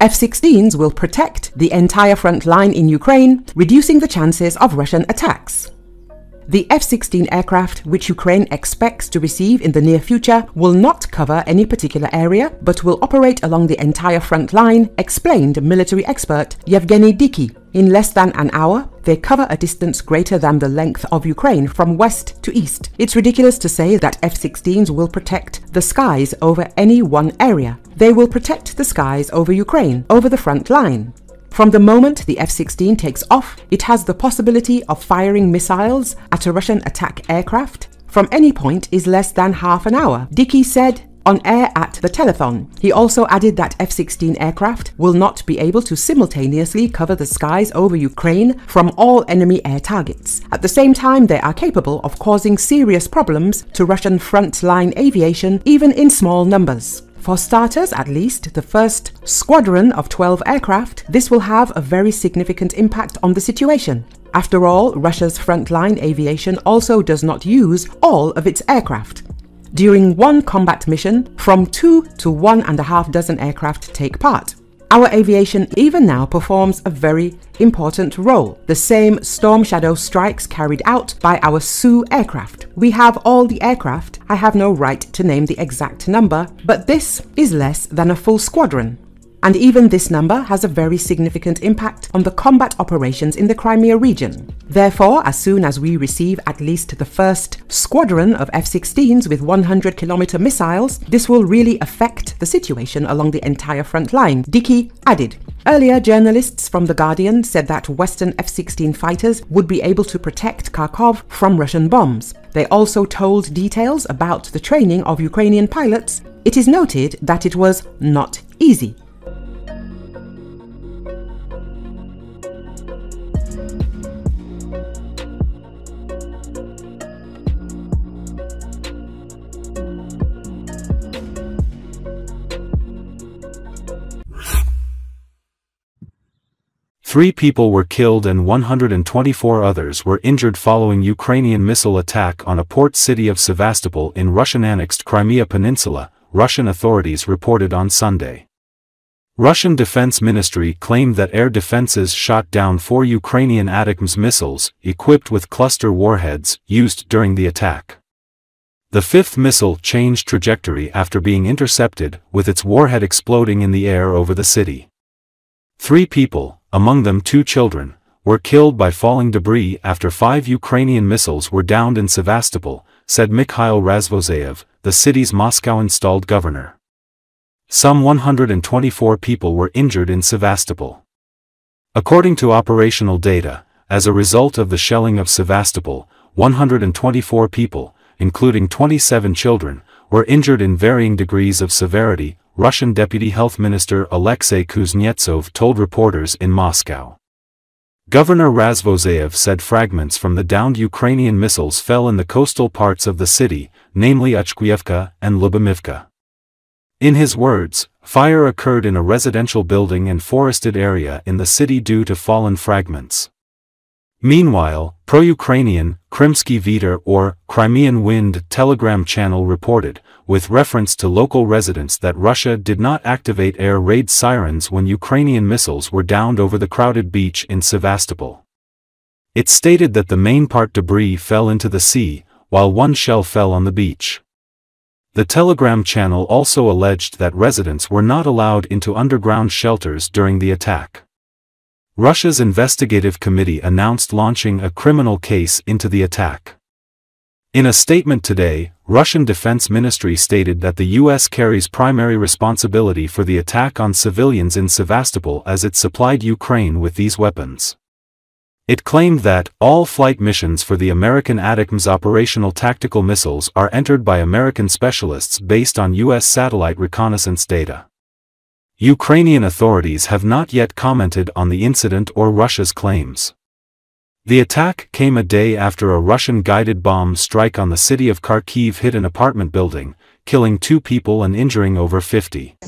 F-16s will protect the entire front line in Ukraine, reducing the chances of Russian attacks. The F-16 aircraft, which Ukraine expects to receive in the near future, will not cover any particular area, but will operate along the entire front line, explained military expert Yevhen Dykyi. In less than an hour, they cover a distance greater than the length of Ukraine from west to east. It's ridiculous to say that F-16s will protect the skies over any one area. They will protect the skies over Ukraine, over the front line. From the moment the F-16 takes off, it has the possibility of firing missiles at a Russian attack aircraft from any point is less than half an hour, Dykyi said on air at the telethon. He also added that F-16 aircraft will not be able to simultaneously cover the skies over Ukraine from all enemy air targets. At the same time, they are capable of causing serious problems to Russian frontline aviation, even in small numbers. For starters, at least, the first squadron of 12 aircraft, this will have a very significant impact on the situation. After all, Russia's frontline aviation also does not use all of its aircraft. During one combat mission, from 2 to 1.5 dozen aircraft take part. Our aviation even now performs a very important role, the same Storm Shadow strikes carried out by our Su aircraft. We have all the aircraft. I have no right to name the exact number, but this is less than a full squadron. And even this number has a very significant impact on the combat operations in the Crimea region. Therefore, as soon as we receive at least the first squadron of F-16s with 100-kilometer missiles, this will really affect the situation along the entire front line, Dykyi added. Earlier, journalists from The Guardian said that Western F-16 fighters would be able to protect Kharkov from Russian bombs. They also told details about the training of Ukrainian pilots. It is noted that it was not easy. Three people were killed and 124 others were injured following Ukrainian missile attack on a port city of Sevastopol in Russian-annexed Crimea Peninsula, Russian authorities reported on Sunday. Russian Defense Ministry claimed that air defenses shot down 4 Ukrainian ATACMS missiles, equipped with cluster warheads, used during the attack. The fifth missile changed trajectory after being intercepted, with its warhead exploding in the air over the city. 3 people, among them 2 children, were killed by falling debris after 5 Ukrainian missiles were downed in Sevastopol, said Mikhail Razvozhaev, the city's Moscow-installed governor. Some 124 people were injured in Sevastopol. According to operational data, as a result of the shelling of Sevastopol, 124 people, including 27 children, were injured in varying degrees of severity, Russian Deputy Health Minister Alexei Kuznetsov told reporters in Moscow. Governor Razvozhaev said fragments from the downed Ukrainian missiles fell in the coastal parts of the city, namely Uchkyevka and Lubomivka. In his words, fire occurred in a residential building and forested area in the city due to fallen fragments. Meanwhile, pro-Ukrainian Krimsky Viter or Crimean Wind telegram channel reported, with reference to local residents, that Russia did not activate air raid sirens when Ukrainian missiles were downed over the crowded beach in Sevastopol. It stated that the main part debris fell into the sea, while 1 shell fell on the beach. The telegram channel also alleged that residents were not allowed into underground shelters during the attack. Russia's investigative committee announced launching a criminal case into the attack. In a statement today, Russian Defense Ministry stated that the U.S. carries primary responsibility for the attack on civilians in Sevastopol, as it supplied Ukraine with these weapons. It claimed that all flight missions for the American ATACMS operational tactical missiles are entered by American specialists based on U.S. satellite reconnaissance data. Ukrainian authorities have not yet commented on the incident or Russia's claims. The attack came a day after a Russian-guided bomb strike on the city of Kharkiv hit an apartment building, killing 2 people and injuring over 50.